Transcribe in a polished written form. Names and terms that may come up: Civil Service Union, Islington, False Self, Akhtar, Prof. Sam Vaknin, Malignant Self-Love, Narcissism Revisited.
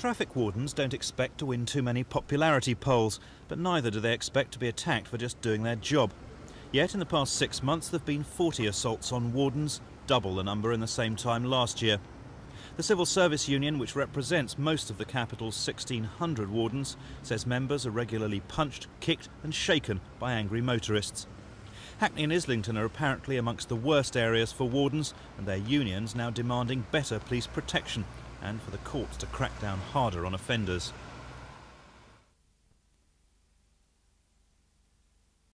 Traffic wardens don't expect to win too many popularity polls, but neither do they expect to be attacked for just doing their job. Yet in the past 6 months there have been 40 assaults on wardens, double the number in the same time last year. The Civil Service Union, which represents most of the capital's 1,600 wardens, says members are regularly punched, kicked and shaken by angry motorists. Hackney and Islington are apparently amongst the worst areas for wardens, and their unions now demanding better police protection and for the courts to crack down harder on offenders.